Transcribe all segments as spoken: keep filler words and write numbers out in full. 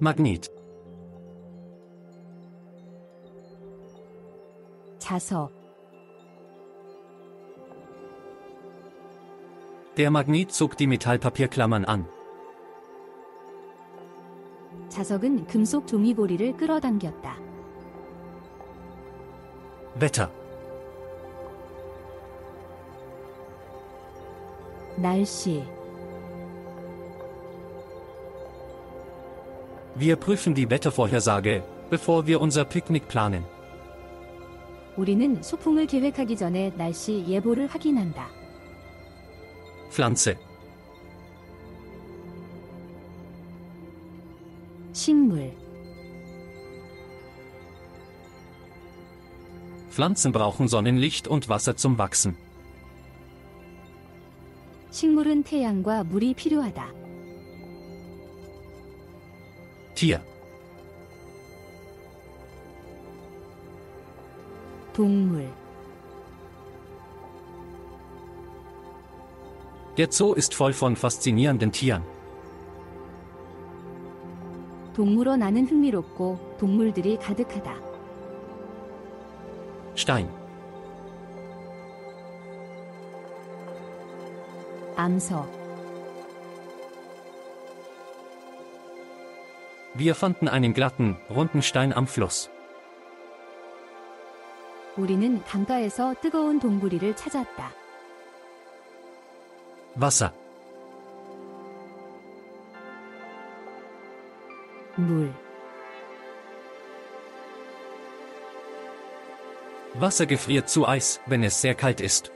Magnet. 자석. Der Magnet zog die Metallpapierklammern an. 자석은 금속 종이고리를 끌어당겼다. Wetter. 날씨. Wir prüfen die Wettervorhersage, bevor wir unser Picknick planen. 우리는 소풍을 계획하기 전에 날씨 예보를 확인한다. Pflanze. 식물. Pflanzen brauchen Sonnenlicht und Wasser zum Wachsen. 식물은 태양과 물이 필요하다. Tier. 동물. Der Zoo ist voll von faszinierenden Tieren. 동물원은 흥미롭고 동물들이 가득하다. Stein. 암석. Wir fanden einen glatten, runden Stein am Fluss. 우리는 강가에서 뜨거운 동구리를 찾았다. Wasser. 물. Wasser gefriert zu Eis, wenn es sehr kalt ist.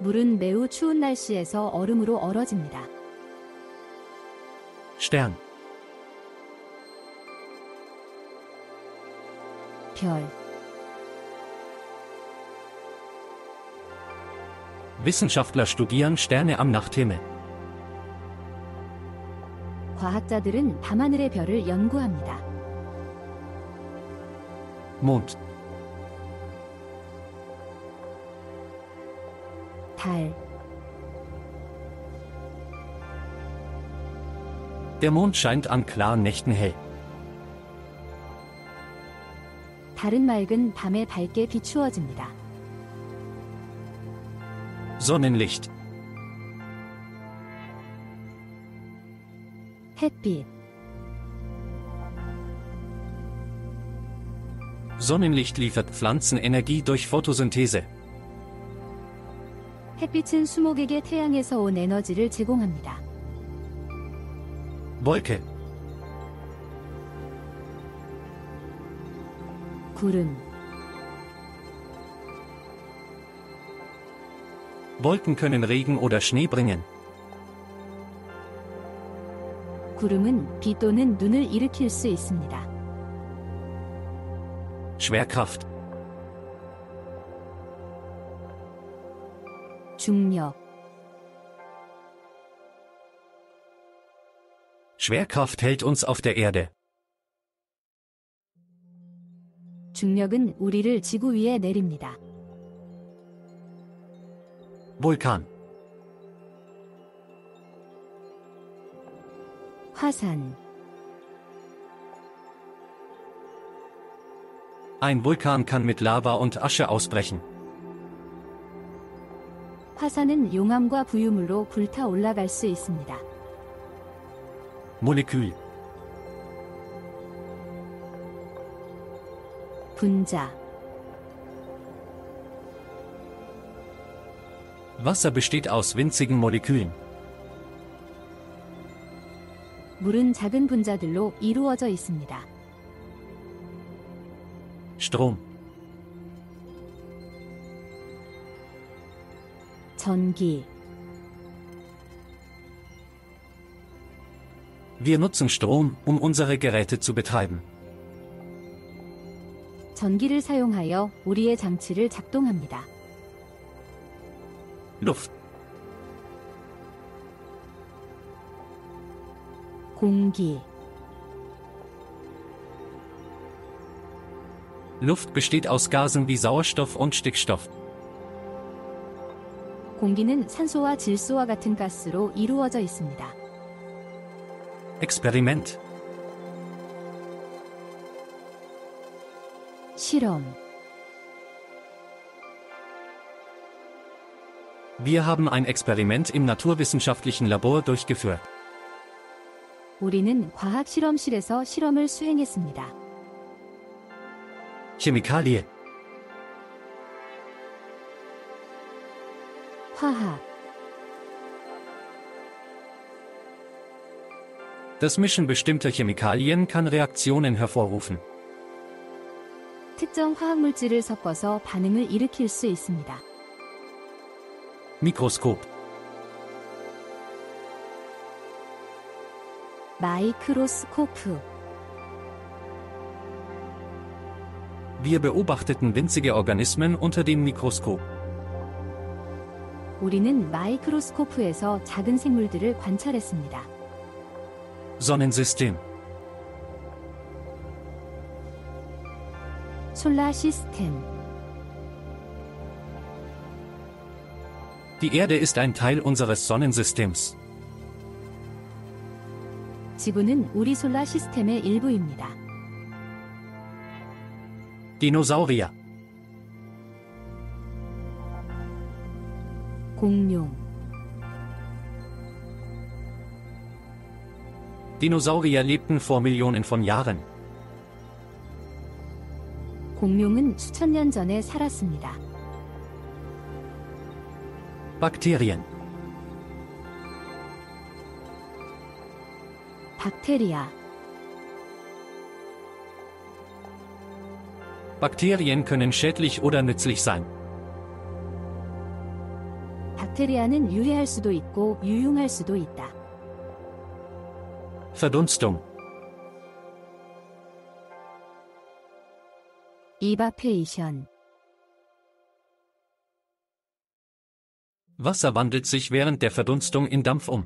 물은 매우 추운 날씨에서 얼음으로 얼어집니다. Stern. 별. Wissenschaftler studieren Sterne am Nachthimmel. 과학자들은 밤하늘의 별을 연구합니다. Mond. 달. Der Mond scheint an klaren Nächten hell. 달은 맑은 밤에 밝게 비추어집니다. Sonnenlicht. 햇빛. Sonnenlicht liefert Pflanzen Energie durch Photosynthese. 햇빛은 수목에게 태양에서 온 에너지를 제공합니다. Wolke. 구름. Wolken können Regen oder Schnee bringen. 구름은 비 또는 눈을 일으킬 수 있습니다. Schwerkraft. 중력. Schwerkraft hält uns auf der Erde. 중력은 우리를 지구 위에 내립니다. Vulkan. 화산. Ein Vulkan kann mit Lava und Asche ausbrechen. 화산은 용암과 부유물로 불타 올라갈 수 있습니다. Molekül. 분자. Wasser besteht aus winzigen Molekülen. 물은 작은 분자들로 이루어져 있습니다. Strom. 전기. Wir nutzen Strom, um unsere Geräte zu betreiben. 전기를 사용하여 우리의 장치를 작동합니다. Luft. 공기. Luft besteht aus Gasen wie Sauerstoff und Stickstoff. 공기는 산소와 질소와 같은 가스로 이루어져 있습니다. Experiment. 실험. Wir haben ein Experiment im naturwissenschaftlichen Labor durchgeführt. 우리는 과학 실험실에서 실험을 수행했습니다. Chemikalie. 화학. Das Mischen bestimmter Chemikalien kann Reaktionen hervorrufen. 특정 화학물질을 섞어서 반응을 일으킬 수 있습니다. Mikroskop. Mikroskop. Wir beobachteten winzige Organismen unter dem Mikroskop. 우리는 마이크로스코프에서 작은 생물들을 관찰했습니다. Sonnensystem. Solarsystem. Die Erde ist ein Teil unseres Sonnensystems. 지구는 우리 솔라시스템의 일부입니다. Dinosaurier. 공룡. Dinosaurier lebten vor Millionen von Jahren. 공룡은 수천 년 전에 살았습니다. Bakterien. Bakteria. Bakterien können schädlich oder nützlich sein. Bakteria는 유해할 수도 있고 유용할 수도 있다. Verdunstung. Evaporation. Wasser wandelt sich während der Verdunstung in Dampf um.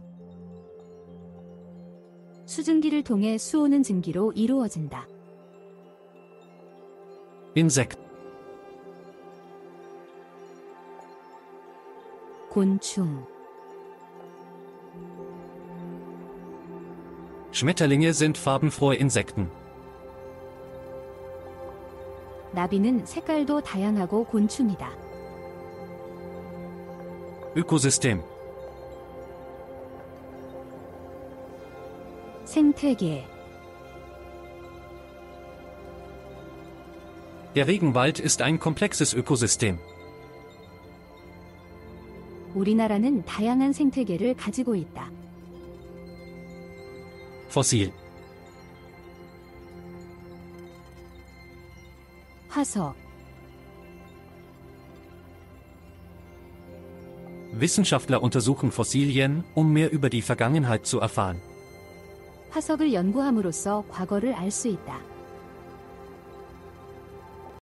수증기를 통해 수온은 증기로 이루어진다. Insekt. 곤충. Schmetterlinge sind farbenfrohe Insekten. 나비는 색깔도 다양하고 곤충이다. Ökosystem. 생태계. Der Regenwald ist ein komplexes Ökosystem. 우리나라는 다양한 생태계를 가지고 있다. Fossil. 화석. Wissenschaftler untersuchen Fossilien, um mehr über die Vergangenheit zu erfahren. 화석을 연구함으로써 과거를 알 수 있다.